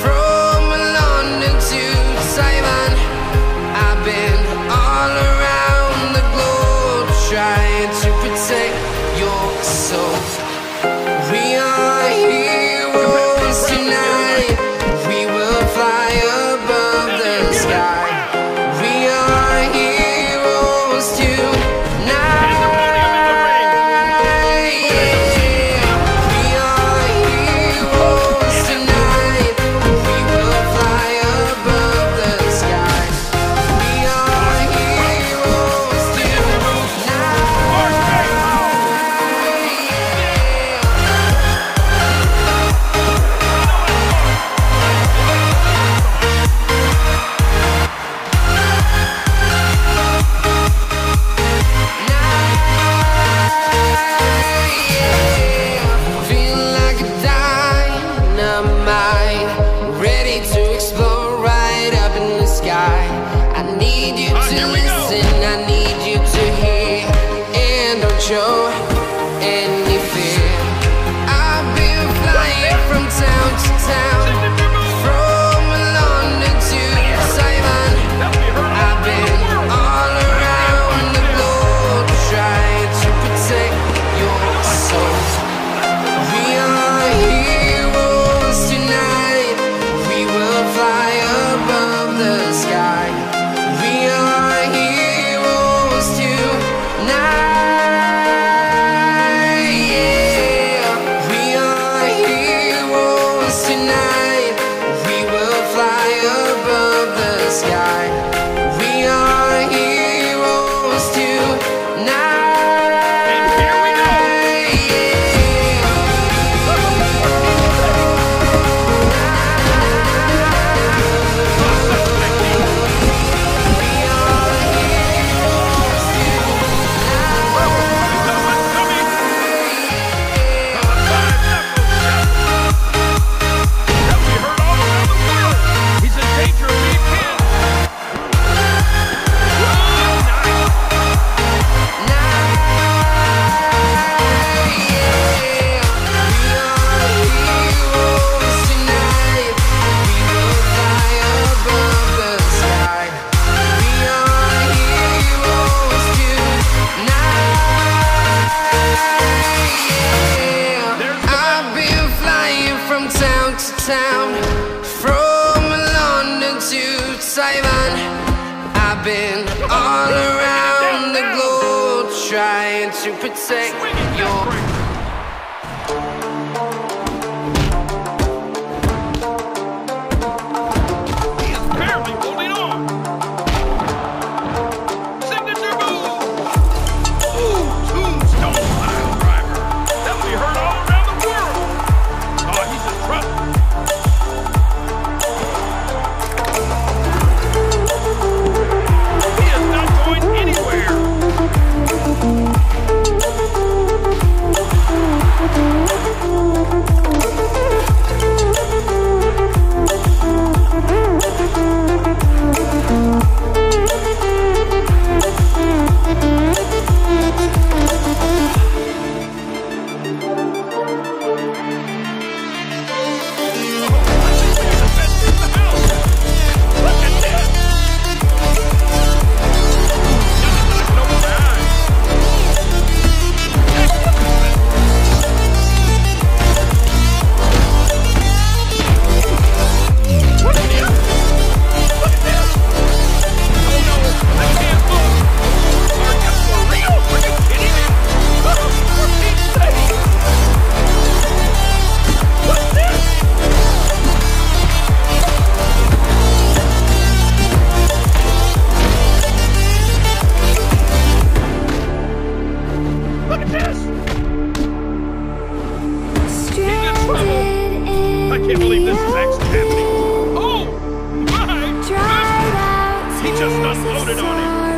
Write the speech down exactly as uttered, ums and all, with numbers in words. from London to Taiwan. I've been all around the globe, trying to protect your soul. We are heroes tonight. We will fly above the sky. We are heroes tonight. Yeah. We are heroes tonight. We will fly above the sky. We are heroes tonight. Yeah. Ready to explore right up in the sky. I need you to listen, I need you to hear, and don't show any fear. I've been flying from town to town, from London to Taiwan. I've been all around the globe, trying to protect your soul. We are heroes tonight. We will fly above the sky. We are heroes tonight. Yeah. We are heroes tonight. We will fly above the sky. We are heroes tonight. And here we go. Yeah. I've been flying from town to town, from London to Taiwan. I've been all around the globe, trying to protect your happening. Oh, my! He just unloaded on him.